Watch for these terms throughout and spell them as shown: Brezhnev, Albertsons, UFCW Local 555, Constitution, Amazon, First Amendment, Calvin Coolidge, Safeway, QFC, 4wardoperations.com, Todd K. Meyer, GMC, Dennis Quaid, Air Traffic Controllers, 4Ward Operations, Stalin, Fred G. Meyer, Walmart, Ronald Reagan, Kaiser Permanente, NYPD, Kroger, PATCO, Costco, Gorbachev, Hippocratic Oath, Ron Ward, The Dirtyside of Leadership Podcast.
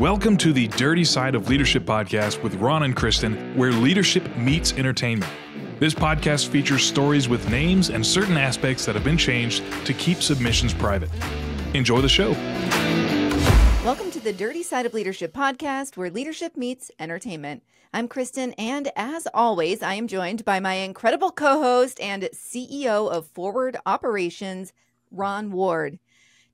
Welcome to the Dirty Side of Leadership podcast with Ron and Kristen, where leadership meets entertainment. This podcast features stories with names and certain aspects that have been changed to keep submissions private. Enjoy the show. Welcome to the Dirty Side of Leadership podcast, where leadership meets entertainment. I'm Kristen, and as always, I am joined by my incredible co-host and CEO of 4Ward Operations, Ron Ward.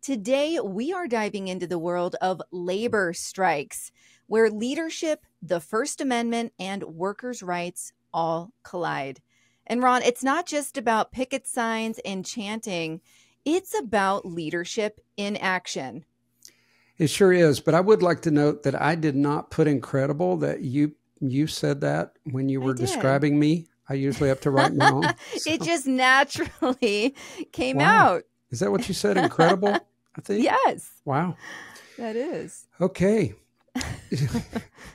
Today, we are diving into the world of labor strikes, where leadership, the First Amendment, and workers' rights all collide. And Ron, it's not just about picket signs and chanting. It's about leadership in action. It sure is, but I would like to note that I did not put incredible, that you said that when you were describing me. I usually have to write wrong. So. It just naturally came out. Is that what you said, incredible? I think. Yes. Wow. That is. Okay.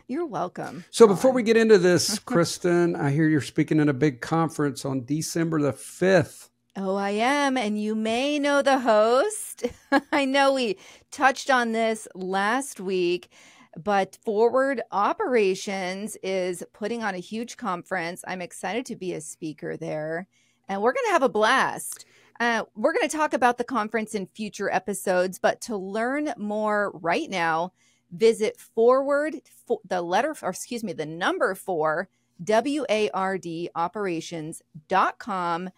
You're welcome. So before we get into this, Kristen, I hear you're speaking at a big conference on December the 5th. Oh, I am. And you may know the host. I know we touched on this last week, but 4Ward Operations is putting on a huge conference. I'm excited to be a speaker there, and we're going to have a blast. We're going to talk about the conference in future episodes, but to learn more right now, visit 4Ward, the number 4, wardoperations.com.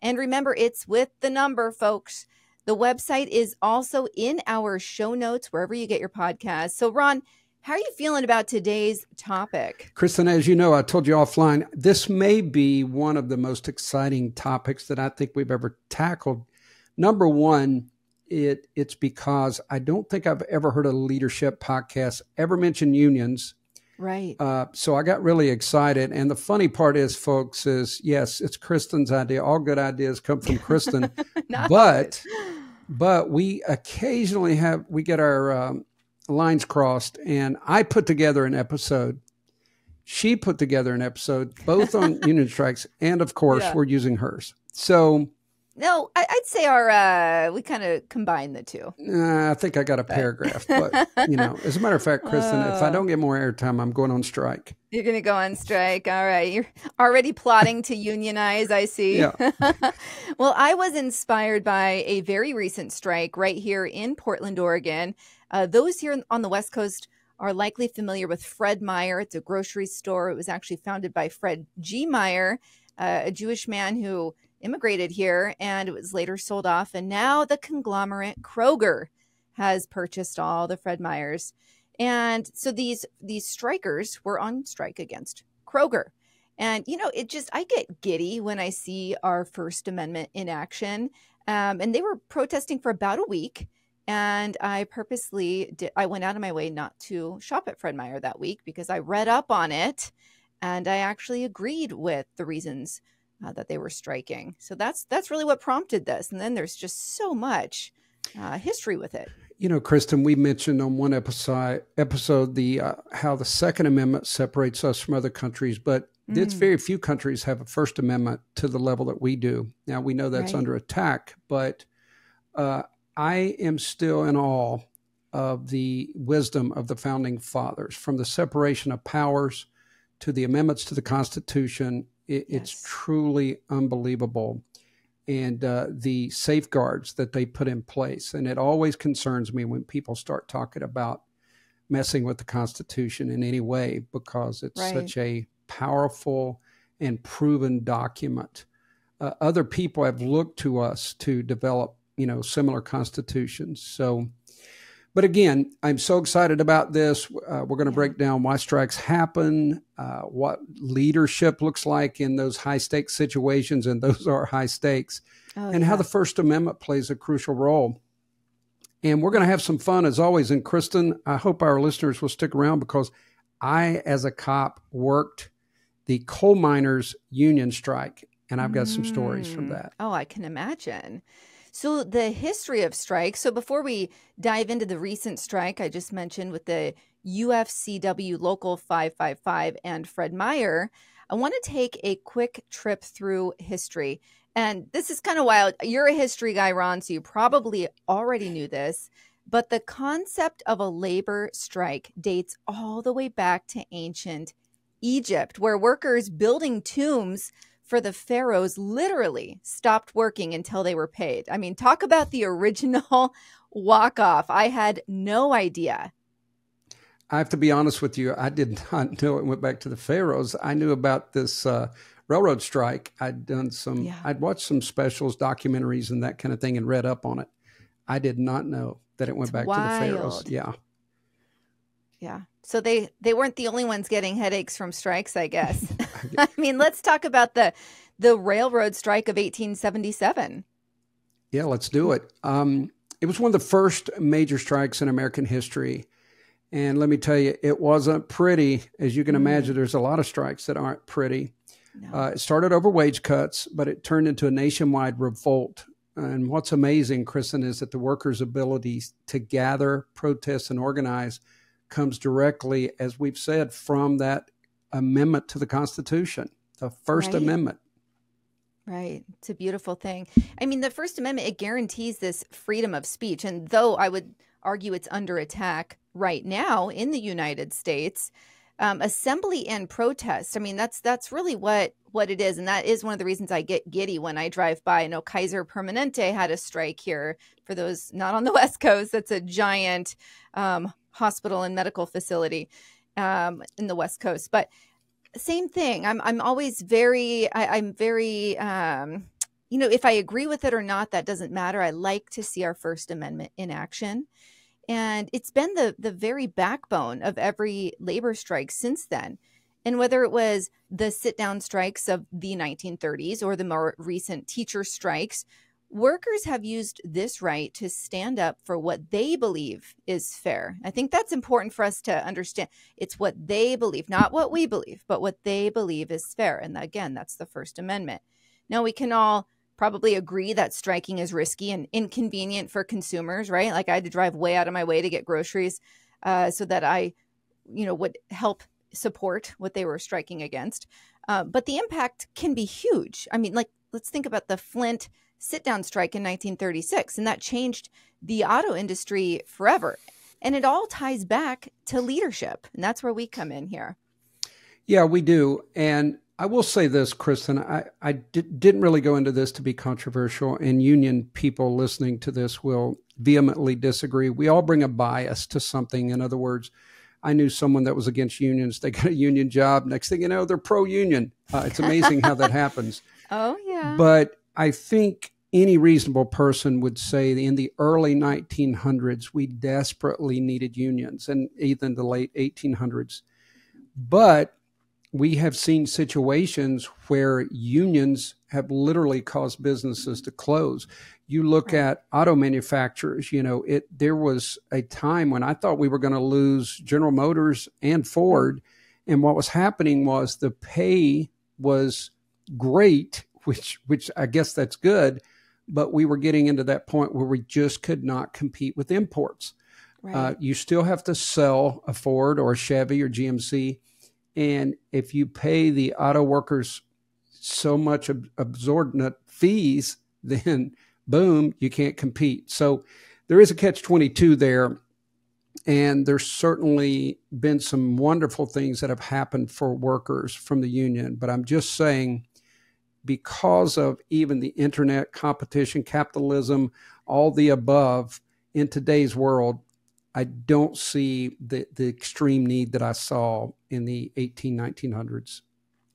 And remember, it's with the number, folks. The website is also in our show notes, wherever you get your podcast. So, Ron, how are you feeling about today's topic? Kristen, as you know, I told you offline, this may be one of the most exciting topics that I think we've ever tackled. Number one, it's because I don't think I've ever heard a leadership podcast ever mention unions. Right. So I got really excited. And the funny part is, folks, is yes, it's Kristen's idea. All good ideas come from Kristen. But we occasionally get our lines crossed, and I put together an episode. She put together an episode, both on union strikes. And of course, we're using hers. So no, I'd say we kind of combine the two. I think I got a paragraph, but you know, as a matter of fact, Kristen, if I don't get more airtime, I'm going on strike. You're going to go on strike. All right. You're already plotting to unionize, I see. Yeah. Well, I was inspired by a very recent strike right here in Portland, Oregon. Those here on the West Coast are likely familiar with Fred Meyer. It's a grocery store. It was actually founded by Fred G. Meyer, a Jewish man who immigrated here, and it was later sold off. And now the conglomerate Kroger has purchased all the Fred Meyers. And so these strikers were on strike against Kroger. And, you know, I get giddy when I see our First Amendment in action. And they were protesting for about a week. And I purposely I went out of my way not to shop at Fred Meyer that week because I read up on it, and I actually agreed with the reasons that they were striking. So that's really what prompted this. And then there's just so much history with it. You know, Kristen, we mentioned on one episode how the Second Amendment separates us from other countries, but it's very few countries have a First Amendment to the level that we do. Now, we know that's under attack, but I am still in awe of the wisdom of the founding fathers, from the separation of powers to the amendments to the Constitution. It's truly unbelievable, and the safeguards that they put in place. And it always concerns me when people start talking about messing with the Constitution in any way, because it's such a powerful and proven document. Other people have looked to us to develop, you know, similar constitutions. So, but again, I'm so excited about this. We're going to break down why strikes happen, what leadership looks like in those high-stakes situations, and those are high stakes, and how the First Amendment plays a crucial role. And we're going to have some fun, as always. And Kristen, I hope our listeners will stick around, because I, as a cop, worked the coal miners' union strike, and I've got some stories from that. Oh, I can imagine. So the history of strikes. So before we dive into the recent strike I just mentioned with the UFCW Local 555 and Fred Meyer, I want to take a quick trip through history. And this is kind of wild. You're a history guy, Ron, so you probably already knew this. But the concept of a labor strike dates all the way back to ancient Egypt, where workers building tombs for the pharaohs literally stopped working until they were paid. I mean, talk about the original walk-off. I had no idea. I have to be honest with you. I did not know it went back to the pharaohs. I knew about this railroad strike. I'd watched some specials, documentaries, and that kind of thing, and read up on it. I did not know that it went back to the pharaohs. Yeah. Yeah. So they weren't the only ones getting headaches from strikes, I guess. I mean, let's talk about the railroad strike of 1877. Yeah, let's do it. It was one of the first major strikes in American history. And let me tell you, it wasn't pretty. As you can imagine, there's a lot of strikes that aren't pretty. No. It started over wage cuts, but it turned into a nationwide revolt. And what's amazing, Kristen, is that the workers' ability to gather, protest, and organize comes directly, as we've said, from that amendment to the Constitution, the First Amendment. Right. It's a beautiful thing. I mean, the First Amendment, it guarantees this freedom of speech. And though I would argue it's under attack right now in the United States, assembly and protest, I mean, that's really what it is. And that is one of the reasons I get giddy when I drive by. I know Kaiser Permanente had a strike here. For those not on the West Coast, that's a giant hospital and medical facility in the West Coast. But same thing. I'm always very, I'm very, you know, if I agree with it or not, that doesn't matter. I like to see our First Amendment in action. And it's been the very backbone of every labor strike since then. And whether it was the sit-down strikes of the 1930s or the more recent teacher strikes, workers have used this right to stand up for what they believe is fair. I think that's important for us to understand. It's what they believe, not what we believe, but what they believe is fair. And again, that's the First Amendment. Now, we can all probably agree that striking is risky and inconvenient for consumers, right? Like, I had to drive way out of my way to get groceries so that I, you know, would help support what they were striking against. But the impact can be huge. I mean, like, let's think about the Flint sit-down strike in 1936, and that changed the auto industry forever. And it all ties back to leadership. And that's where we come in here. Yeah, we do. And I will say this, Kristen, I didn't really go into this to be controversial, and union people listening to this will vehemently disagree. We all bring a bias to something. In other words, I knew someone that was against unions. They got a union job. Next thing you know, they're pro-union. It's amazing how that happens. Oh, yeah. But I think any reasonable person would say that in the early 1900s, we desperately needed unions, and even the late 1800s. But we have seen situations where unions have literally caused businesses to close. You look at auto manufacturers, you know, there was a time when I thought we were going to lose General Motors and Ford. And what was happening was the pay was great, which I guess that's good, but we were getting into that point where we just could not compete with imports. Right. You still have to sell a Ford or a Chevy or GMC. And if you pay the auto workers so much exorbitant fees, then boom, you can't compete. So there is a catch-22 there. And there's certainly been some wonderful things that have happened for workers from the union. But I'm just saying, because of even the internet, competition, capitalism, all the above in today's world, I don't see the extreme need that I saw in the 1900s.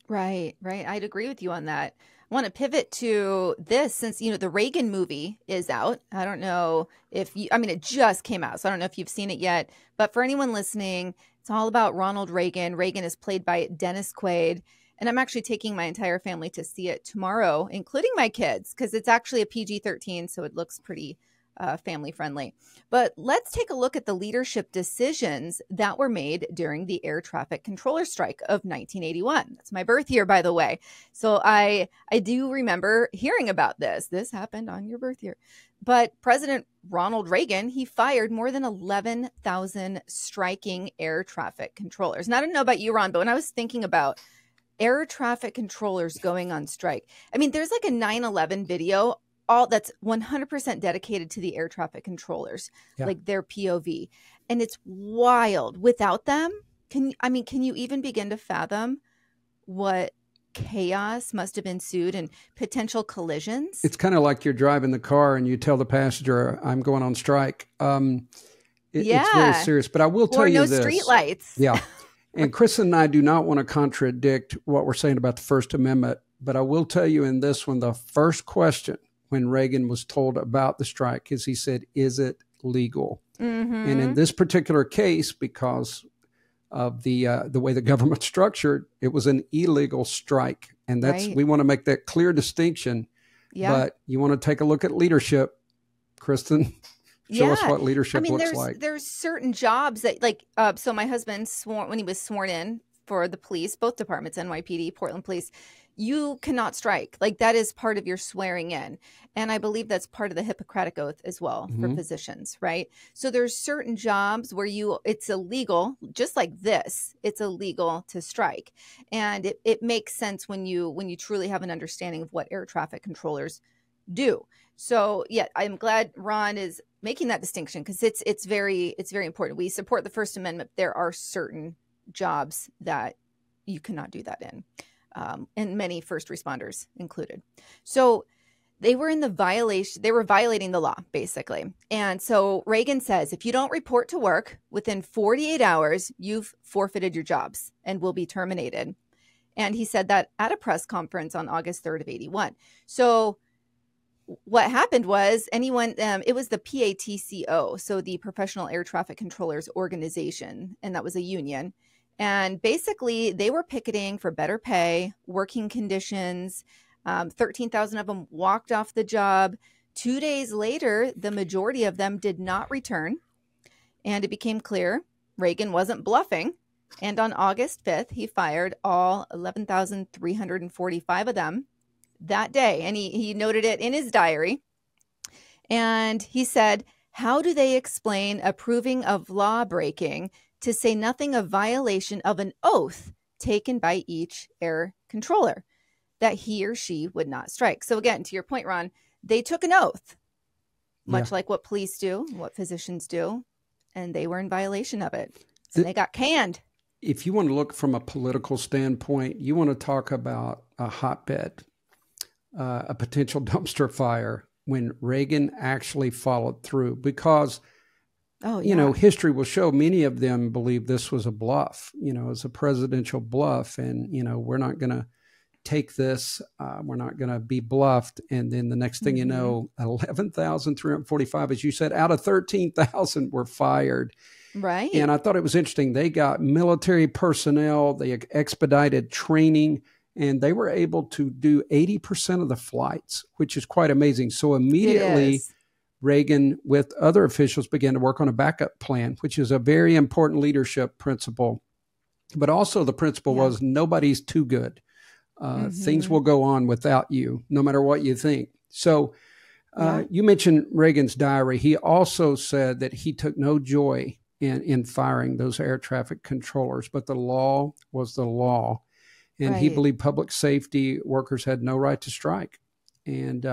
Right, right. I'd agree with you on that. I want to pivot to this since, you know, the Reagan movie is out. I don't know if you, I mean, it just came out, so I don't know if you've seen it yet. But for anyone listening, it's all about Ronald Reagan. Reagan is played by Dennis Quaid. And I'm actually taking my entire family to see it tomorrow, including my kids, because it's actually a PG-13, so it looks pretty family friendly. But let's take a look at the leadership decisions that were made during the Air Traffic Controller strike of 1981. That's my birth year, by the way. So I do remember hearing about this. This happened on your birth year. But President Ronald Reagan, he fired more than 11,000 striking air traffic controllers. And I don't know about you, Ron, but when I was thinking about air traffic controllers going on strike, I mean, there's like a 9/11 video all that's 100% dedicated to the air traffic controllers, like their POV. And it's wild. Without them, can you even begin to fathom what chaos must have ensued and potential collisions? It's kind of like you're driving the car and you tell the passenger, I'm going on strike. It's very serious. But I will tell you this. Or no street lights. Yeah. And Chris and I do not want to contradict what we're saying about the First Amendment. But I will tell you in this one, the first question when Reagan was told about the strike is he said, is it legal? Mm-hmm. And in this particular case, because of the way the government structured, it was an illegal strike. And that's, we want to make that clear distinction. Yeah. But you want to take a look at leadership, Kristen. Show us what leadership looks like. There's certain jobs that like, so my husband when he was sworn in for the police, both departments, NYPD, Portland Police, you cannot strike. Like that is part of your swearing in. And I believe that's part of the Hippocratic Oath as well for physicians, right? So there's certain jobs where it's illegal, just like this, it's illegal to strike. And it makes sense when you truly have an understanding of what air traffic controllers do. So yeah, I'm glad Ron is making that distinction because it's very important. We support the First Amendment. There are certain jobs that you cannot do that in. And many first responders included. So they were violating the law basically. And so Reagan says, if you don't report to work within 48 hours, you've forfeited your jobs and will be terminated. And he said that at a press conference on August 3rd of 81. So what happened was it was the PATCO. So the Professional Air Traffic Controllers Organization, and that was a union. And basically, they were picketing for better pay, working conditions. 13,000 of them walked off the job. 2 days later, the majority of them did not return. And it became clear Reagan wasn't bluffing. And on August 5th, he fired all 11,345 of them that day. And he noted it in his diary. And he said, how do they explain approving of law breaking, to say nothing of violation of an oath taken by each air controller that he or she would not strike? So again, to your point, Ron, they took an oath, much like what police do, what physicians do, and they were in violation of it. And they got canned. If you want to look from a political standpoint, you want to talk about a hotbed, a potential dumpster fire, when Reagan actually followed through, because you know, history will show many of them believe this was a bluff, you know, it's a presidential bluff. And, you know, we're not going to take this. We're not going to be bluffed. And then the next thing you know, 11,345, as you said, out of 13,000 were fired. Right. And I thought it was interesting. They got military personnel. They expedited training. And they were able to do 80% of the flights, which is quite amazing. So immediately Reagan, with other officials, began to work on a backup plan, which is a very important leadership principle. But also the principle was nobody's too good. Things will go on without you, no matter what you think. So you mentioned Reagan's diary. He also said that he took no joy in firing those air traffic controllers, but the law was the law. And he believed public safety workers had no right to strike. And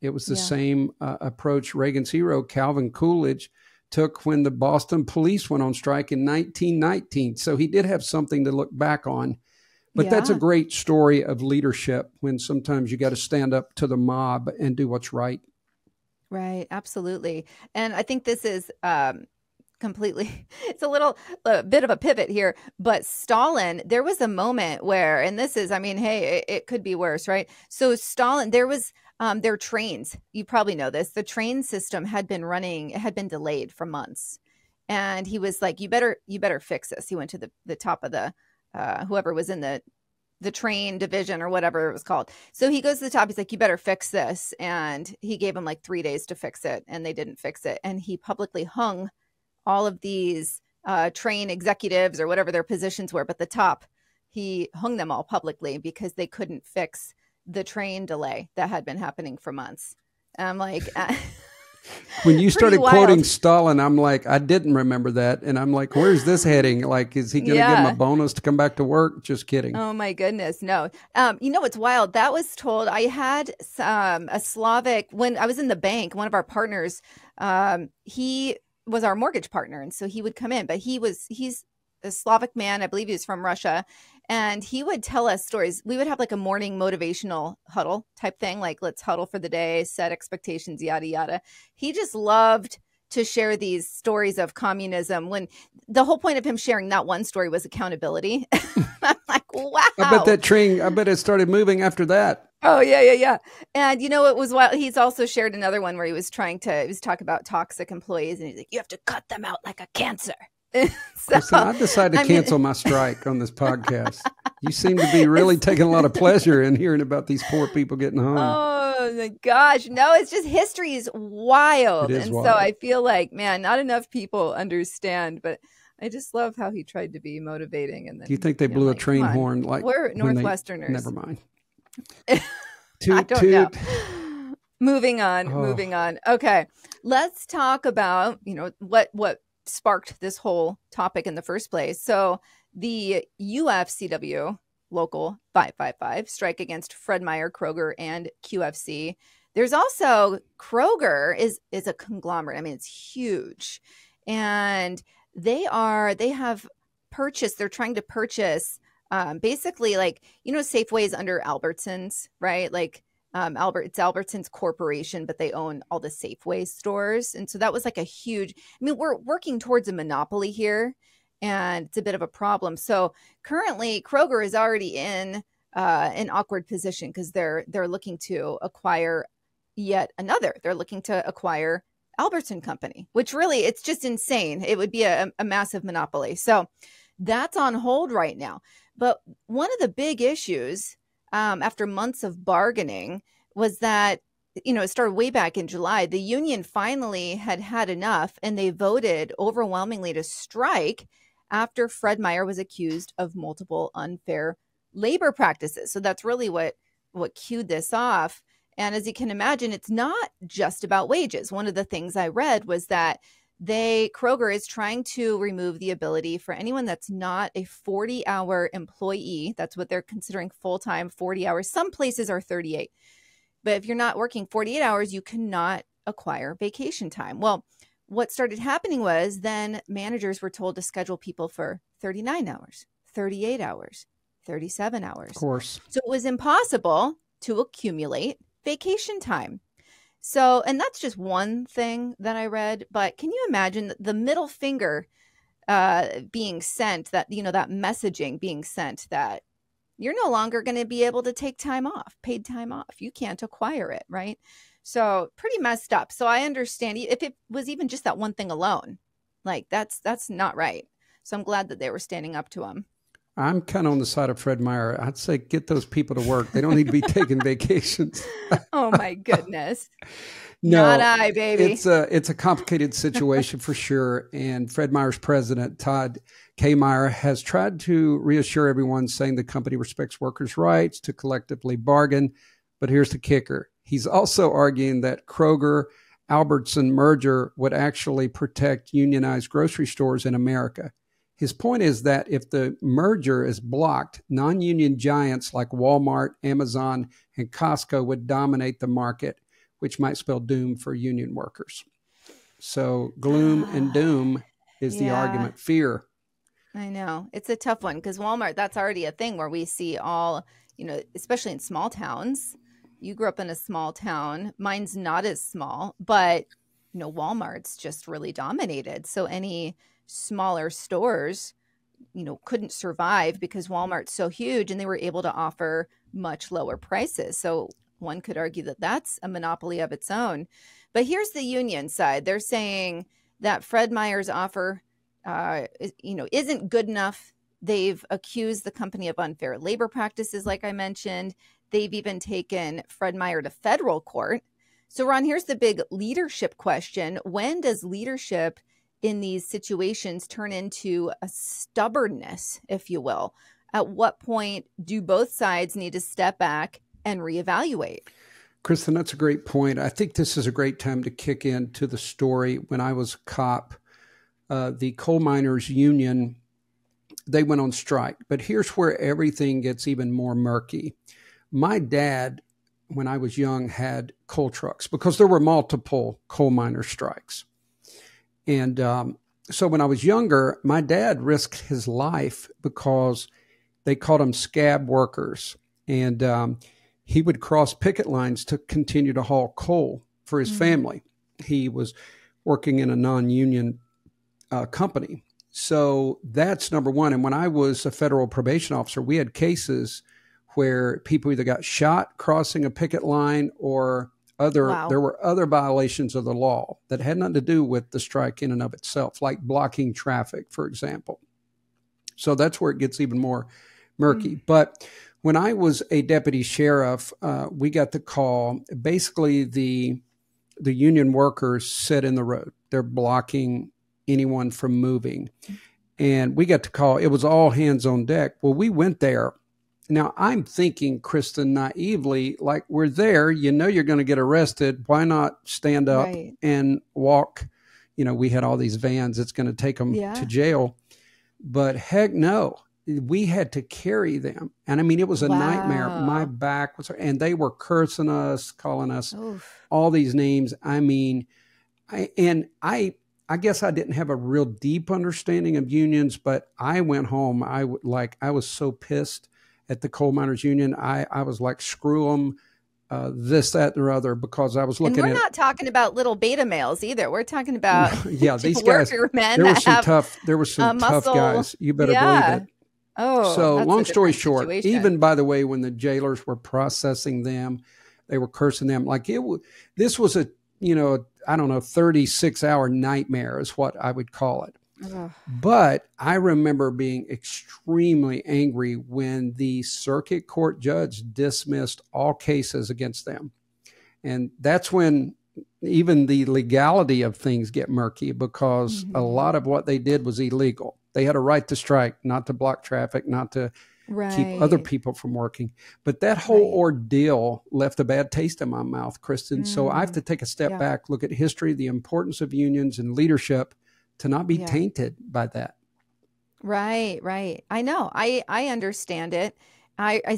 it was the same approach Reagan's hero, Calvin Coolidge, took when the Boston police went on strike in 1919. So he did have something to look back on. But that's a great story of leadership, when sometimes you got to stand up to the mob and do what's right. Right. Absolutely. And I think this is completely, it's a bit of a pivot here, but Stalin, there was a moment where, and this is, I mean, hey, it could be worse, right? So Stalin, there was, their trains, you probably know this, the train system had been delayed for months. And he was like, you better fix this. He went to the top of the, whoever was in the train division or whatever it was called. So he goes to the top, he's like, you better fix this. And he gave him like 3 days to fix it, and they didn't fix it. And he publicly hung all of these train executives or whatever their positions were, but the top, he hung them all publicly because they couldn't fix the train delay that had been happening for months. And I'm like, When you started quoting Stalin, I'm like, I didn't remember that. And I'm like, where's this heading? Like, is he going to give him a bonus to come back to work? Just kidding. Oh, my goodness. No. You know, it's wild. That was told. I had a Slavic, when I was in the bank, one of our partners, he was our mortgage partner. And so he would come in, but he's a Slavic man. I believe he was from Russia. And he would tell us stories. We would have like a morning motivational huddle type thing, like let's huddle for the day, set expectations, yada, yada. He just loved to share these stories of communism, when the whole point of him sharing that one story was accountability. I'm like, wow. I bet it started moving after that. Oh, yeah. And, you know, it was wild. He's also shared another one where he was talking about toxic employees. And he's like, you have to cut them out like a cancer. So, listen, I decided to cancel my strike on this podcast. You seem to be really taking a lot of pleasure in hearing about these poor people getting home. Oh my gosh. No, it's just history is wild. So I feel like, man, not enough people understand, but I just love how he tried to be motivating. And then, do you think they blew a train horn? Like, we're Northwesterners. Never mind. I don't know. Moving on. Okay. Let's talk about, you know, what sparked this whole topic in the first place. So the UFCW Local 555 strike against Fred Meyer, Kroger, and QFC. There's also Kroger is a conglomerate. I mean, it's huge. And they're trying to purchase basically, like, you know, Safeway is under Albertsons, right? Like, it's Albertsons Corporation, but they own all the Safeway stores. And so that was like a huge, I mean, we're working towards a monopoly here, and it's a bit of a problem. So currently Kroger is already in an awkward position, because they're looking to acquire acquire Albertson Company, which really, it's just insane. It would be a massive monopoly. So that's on hold right now. But one of the big issues, after months of bargaining, was that, you know, it started way back in July. The union finally had enough, and they voted overwhelmingly to strike after Fred Meyer was accused of multiple unfair labor practices. So that's really what cued this off. And as you can imagine, it's not just about wages. One of the things I read was that Kroger is trying to remove the ability for anyone that's not a 40-hour employee. That's what they're considering full-time, 40 hours. Some places are 38. But if you're not working 48 hours, you cannot acquire vacation time. Well, what started happening was then managers were told to schedule people for 39 hours, 38 hours, 37 hours. Of course. So it was impossible to accumulate vacation time. So, and that's just one thing that I read, but can you imagine the middle finger being sent, that, you know, that messaging being sent that you're no longer going to be able to take time off, paid time off. You can't acquire it, right? So pretty messed up. So I understand if it was even just that one thing alone, like that's not right. So I'm glad that they were standing up to him. I'm kind of on the side of Fred Meyer. I'd say get those people to work. They don't need to be taking vacations. Oh, my goodness. No, not I, baby. It's a complicated situation for sure. And Fred Meyer's president, Todd K. Meyer, has tried to reassure everyone, saying the company respects workers' rights to collectively bargain. But here's the kicker. He's also arguing that Kroger-Albertson merger would actually protect unionized grocery stores in America. His point is that if the merger is blocked, non-union giants like Walmart, Amazon, and Costco would dominate the market, which might spell doom for union workers. So gloom and doom is the argument. Fear. I know. It's a tough one, because Walmart, that's already a thing where we see all, you know, especially in small towns. You grew up in a small town. Mine's not as small, but, you know, Walmart's just really dominated. So any smaller stores, you know, couldn't survive because Walmart's so huge, and they were able to offer much lower prices. So one could argue that that's a monopoly of its own. But here's the union side. They're saying that Fred Meyer's offer, you know, isn't good enough. They've accused the company of unfair labor practices, like I mentioned. They've even taken Fred Meyer to federal court. So, Ron, here's the big leadership question. When does leadership in these situations turn into a stubbornness, if you will? At what point do both sides need to step back and reevaluate? Kristen, that's a great point. I think this is a great time to kick into the story. When I was a cop, the coal miners union, they went on strike. But here's where everything gets even more murky. My dad, when I was young, had coal trucks because there were multiple coal miner strikes. And so when I was younger, my dad risked his life because they called them scab workers. And he would cross picket lines to continue to haul coal for his family. He was working in a non-union company. So that's number one. And when I was a federal probation officer, we had cases where people either got shot crossing a picket line or other, there were other violations of the law that had nothing to do with the strike in and of itself, like blocking traffic, for example. So that's where it gets even more murky. But when I was a deputy sheriff, we got the call. Basically, the union workers sit in the road. They're blocking anyone from moving. And we got the call. It was all hands on deck. Well, we went there. Now, I'm thinking, Kristen, naively, like, we're there, you know you're going to get arrested. Why not stand up and walk? You know, we had all these vans. It's going to take them to jail. But heck no, we had to carry them. And I mean, it was a nightmare. My back was, and they were cursing us, calling us all these names. I mean, I guess I didn't have a real deep understanding of unions, but I went home. I was so pissed at the coal miners union. I was like, screw them, this, that, or other, because I was looking at... And we're not talking about little beta males either. We're talking about these guys, men there were some tough guys. You better believe it. So long story short, even by the way, when the jailers were processing them, they were cursing them. Like this was a, you know, I don't know, 36-hour nightmare is what I would call it. But I remember being extremely angry when the circuit court judge dismissed all cases against them. And that's when even the legality of things get murky, because a lot of what they did was illegal. They had a right to strike, not to block traffic, not to keep other people from working. But that whole ordeal left a bad taste in my mouth, Kristen. So I have to take a step back, look at history, the importance of unions and leadership, to not be tainted by that. Right. I know. I understand it. I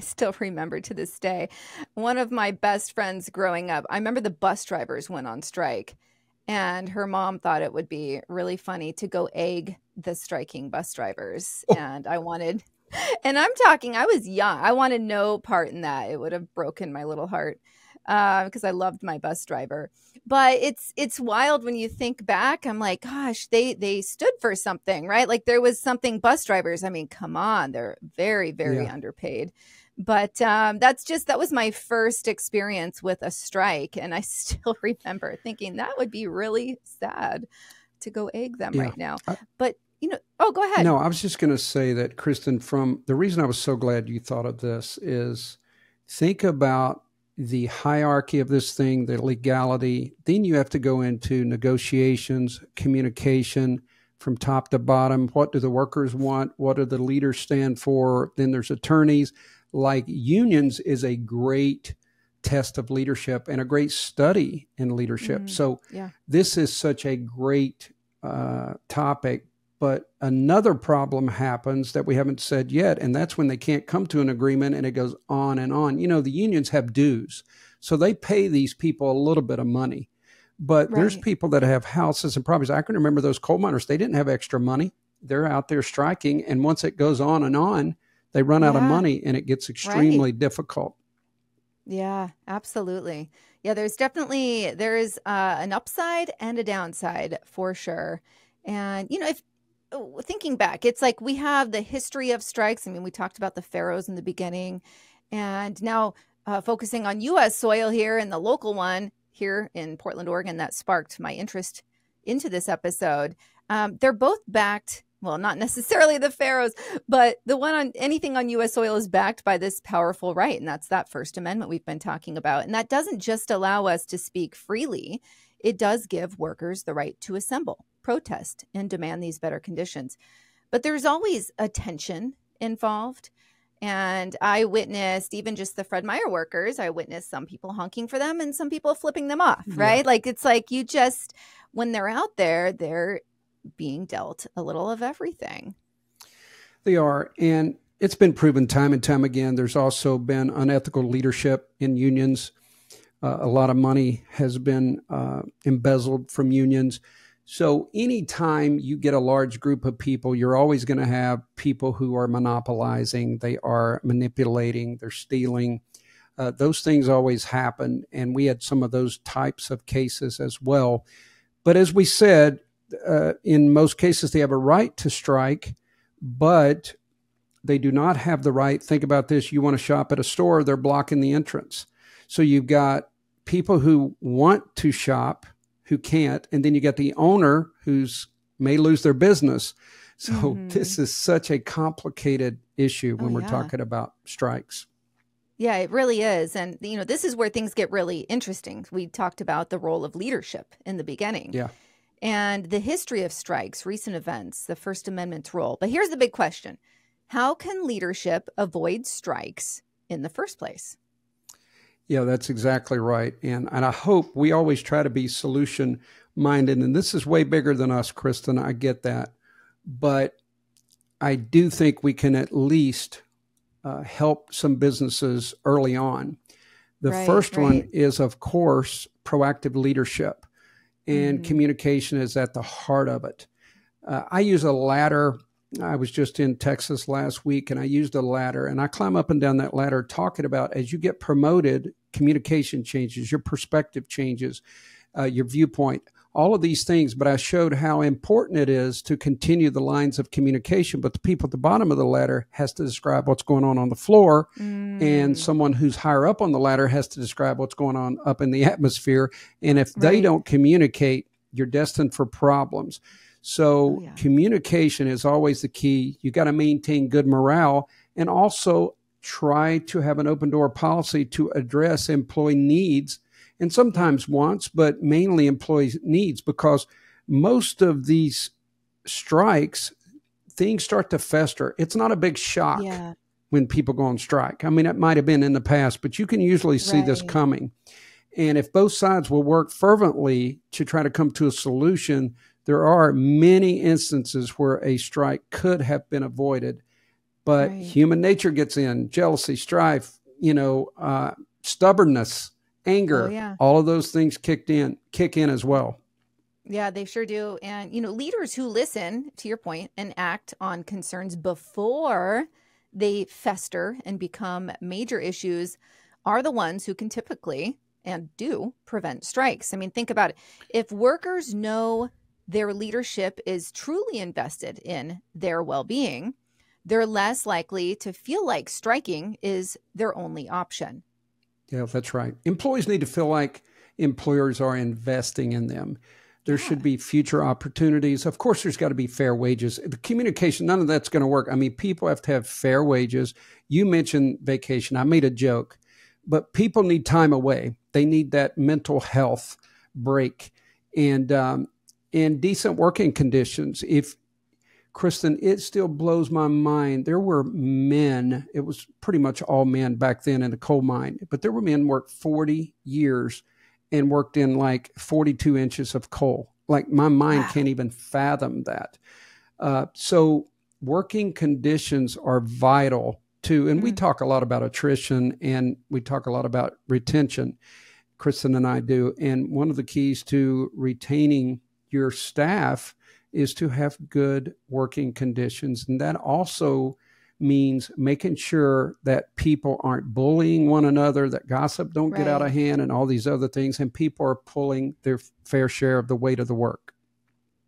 still remember to this day, one of my best friends growing up, I remember the bus drivers went on strike, and her mom thought it would be really funny to go egg the striking bus drivers. And I was young. I wanted no part in that. It would have broken my little heart, because I loved my bus driver. But it's wild when you think back. I'm like, gosh, they stood for something, right? Like there was something. Bus drivers, I mean, come on, they're very, very underpaid. But that was my first experience with a strike. And I still remember thinking that would be really sad to go egg them right now. But, you know, go ahead. No, I was just going to say that, Kristen, the reason I was so glad you thought of this is think about the hierarchy of this thing, the legality, then you have to go into negotiations, communication from top to bottom. What do the workers want? What do the leaders stand for? Then there's attorneys. Like unions is a great test of leadership and a great study in leadership. So this is such a great topic. But another problem happens that we haven't said yet, and that's when they can't come to an agreement, and it goes on and on. You know, the unions have dues, so they pay these people a little bit of money. But there's people that have houses and properties. I can remember those coal miners. They didn't have extra money. They're out there striking, and once it goes on and on, they run out of money, and it gets extremely difficult. Yeah, absolutely. Yeah, there is an upside and a downside for sure. And, you know, if thinking back, it's like we have the history of strikes. I mean, we talked about the pharaohs in the beginning, and now focusing on U.S. soil here and the local one here in Portland, Oregon, that sparked my interest into this episode. They're both backed, well, not necessarily the pharaohs, but the one on anything on U.S. soil is backed by this powerful right. And that's that First Amendment we've been talking about. And that doesn't just allow us to speak freely. It does give workers the right to assemble, protest, and demand these better conditions. But there's always a tension involved. And I witnessed even just the Fred Meyer workers, I witnessed some people honking for them and some people flipping them off, right? Yeah. Like, it's like you just, when they're out there, they're being dealt a little of everything. They are. And it's been proven time and time again. There's also been unethical leadership in unions. A lot of money has been embezzled from unions. So anytime you get a large group of people, you're always going to have people who are monopolizing, they are manipulating, they're stealing. Those things always happen. And we had some of those types of cases as well. But as we said, in most cases, they have a right to strike, but they do not have the right. Think about this. You want to shop at a store, they're blocking the entrance. So you've got people who want to shop who can't, and then you get the owner who's may lose their business. So this is such a complicated issue when we're talking about strikes. Yeah, it really is. And, you know, this is where things get really interesting. We talked about the role of leadership in the beginning. Yeah. And the history of strikes, recent events, the First Amendment's role. But here's the big question. How can leadership avoid strikes in the first place? Yeah, that's exactly right. And I hope we always try to be solution minded. And this is way bigger than us, Kristen. I get that. But I do think we can at least help some businesses early on. The first one is, of course, proactive leadership. And communication is at the heart of it. I use a ladder. I was just in Texas last week and I used a ladder, and I climb up and down that ladder talking about as you get promoted, communication changes, your perspective changes, your viewpoint, all of these things. But I showed how important it is to continue the lines of communication. But the people at the bottom of the ladder has to describe what's going on the floor. And someone who's higher up on the ladder has to describe what's going on up in the atmosphere. And if they don't communicate, you're destined for problems. So communication is always the key. You got to maintain good morale and also try to have an open door policy to address employee needs and sometimes wants, but mainly employee needs, because most of these strikes, things start to fester. It's not a big shock when people go on strike. I mean, it might have been in the past, but you can usually see this coming. And if both sides will work fervently to try to come to a solution, there are many instances where a strike could have been avoided, but human nature gets in, jealousy, strife, you know, stubbornness, anger, all of those things kick in as well. Yeah, they sure do. And, you know, leaders who listen, to your point, and act on concerns before they fester and become major issues are the ones who can typically and do prevent strikes. I mean, think about it. If workers know their leadership is truly invested in their well-being, they're less likely to feel like striking is their only option. Yeah, that's right. Employees need to feel like employers are investing in them. There should be future opportunities. Of course, there's got to be fair wages. The communication, none of that's going to work. I mean, people have to have fair wages. You mentioned vacation. I made a joke, but people need time away. They need that mental health break. And decent working conditions. If, Kristen, it still blows my mind. There were men, it was pretty much all men back then in the coal mine, but there were men worked 40 years and worked in like 42 inches of coal. Like my mind can't even fathom that. So working conditions are vital too. And we talk a lot about attrition and we talk a lot about retention. Kristen and I do. And one of the keys to retaining your staff is to have good working conditions. And that also means making sure that people aren't bullying one another, that gossip don't get out of hand and all these other things. And people are pulling their fair share of the weight of the work.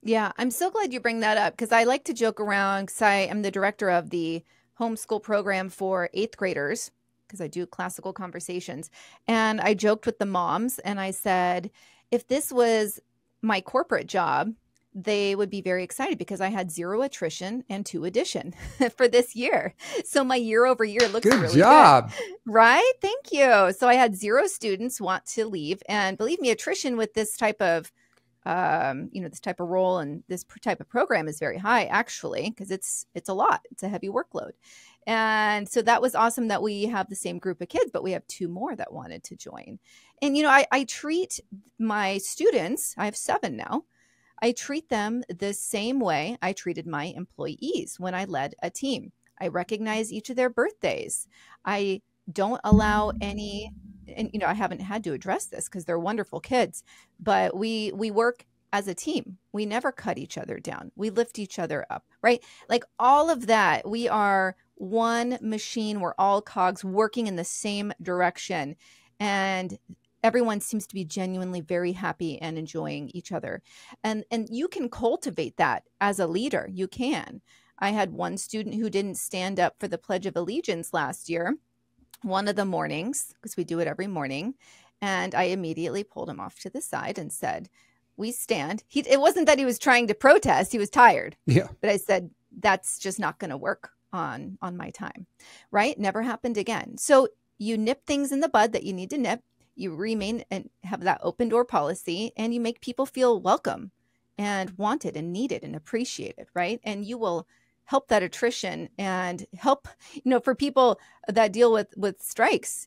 Yeah, I'm so glad you bring that up because I like to joke around because I am the director of the homeschool program for 8th graders because I do classical conversations. And I joked with the moms and I said, if this was my corporate job, they would be very excited because I had 0 attrition and 2 addition for this year. So my year over year looks really good. Good job. Right? Thank you. So I had 0 students want to leave. And believe me, attrition with this type of this type of role and this type of program is very high, actually, because it's a lot. It's a heavy workload. And so that was awesome that we have the same group of kids, but we have two more that wanted to join. And, you know, I treat my students, I have 7 now, I treat them the same way I treated my employees when I led a team. I recognize each of their birthdays. I don't allow any, and, you know, I haven't had to address this because they're wonderful kids, but we work as a team. We never cut each other down. We lift each other up, right? Like all of that, we are one machine. We're all cogs working in the same direction. And everyone seems to be genuinely very happy and enjoying each other. And you can cultivate that as a leader. You can. I had one student who didn't stand up for the Pledge of Allegiance last year, one of the mornings, because we do it every morning. And I immediately pulled him off to the side and said, we stand. It wasn't that he was trying to protest. He was tired. Yeah. But I said, that's just not going to work on my time, right? Never happened again. So you nip things in the bud that you need to nip. You remain and have that open door policy, and you make people feel welcome and wanted and needed and appreciated, right? And you will help that attrition and help, you know, for people that deal with strikes,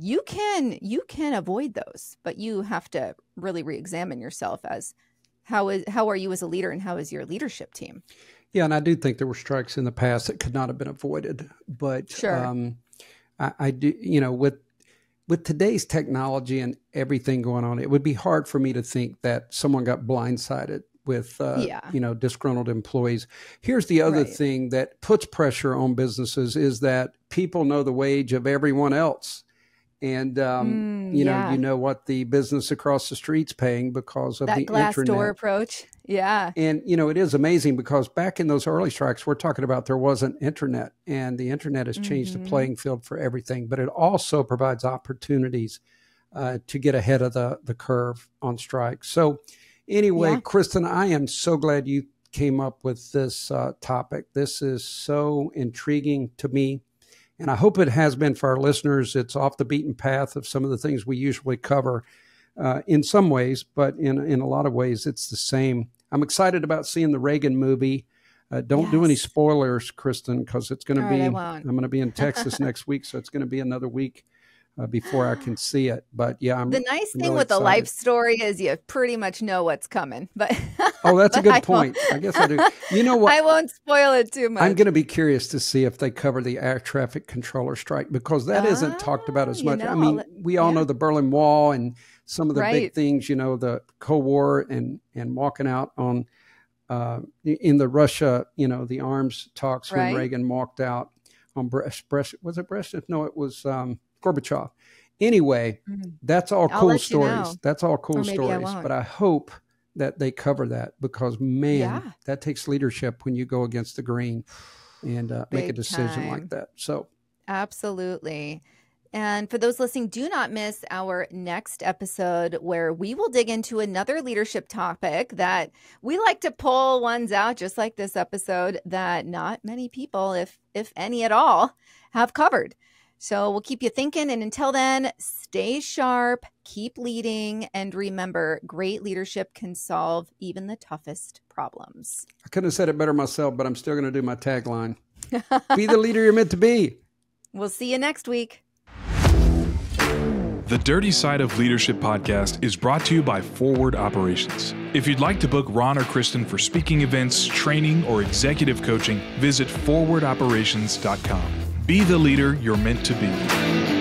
you can avoid those, but you have to really reexamine yourself as how are you as a leader and how is your leadership team? Yeah. And I do think there were strikes in the past that could not have been avoided, but sure. I do, you know, with today's technology and everything going on, it would be hard for me to think that someone got blindsided with, you know, disgruntled employees. Here's the other thing that puts pressure on businesses is that people know the wage of everyone else. And, you know what the business across the street's paying because of that the glass internet. Door approach. Yeah. And, you know, it is amazing because back in those early strikes, we're talking about there wasn't internet, and the internet has changed the playing field for everything, but it also provides opportunities to get ahead of the curve on strikes. So anyway, Kristen, I am so glad you came up with this topic. This is so intriguing to me. And I hope it has been for our listeners. It's off the beaten path of some of the things we usually cover in some ways, but in a lot of ways, it's the same. I'm excited about seeing the Reagan movie. Don't do any spoilers, Kristen, because it's going to be, I'm going to be in Texas next week. So it's going to be another week before I can see it. But yeah, I'm The nice thing with the life story is you pretty much know what's coming. But oh, that's a good point. I guess I do. You know what? I won't spoil it too much. I'm going to be curious to see if they cover the air traffic controller strike, because that isn't talked about as much. You know, I mean, we all know the Berlin Wall and some of the big things, you know, the Cold War and walking out on in the Russia, you know, the arms talks when Reagan walked out on Brezhnev? No, it was Gorbachev. Anyway, that's all cool stories. That's all cool stories. But I hope that they cover that, because man, that takes leadership when you go against the grain and make a decision like that. So absolutely. And for those listening, do not miss our next episode where we will dig into another leadership topic that we like to pull ones out, just like this episode, that not many people, if any at all, have covered. So we'll keep you thinking. And until then, stay sharp, keep leading, and remember, great leadership can solve even the toughest problems. I couldn't have said it better myself, but I'm still going to do my tagline. Be the leader you're meant to be. We'll see you next week. The Dirty Side of Leadership podcast is brought to you by 4Ward Operations. If you'd like to book Ron or Kristen for speaking events, training, or executive coaching, visit 4wardoperations.com. Be the leader you're meant to be.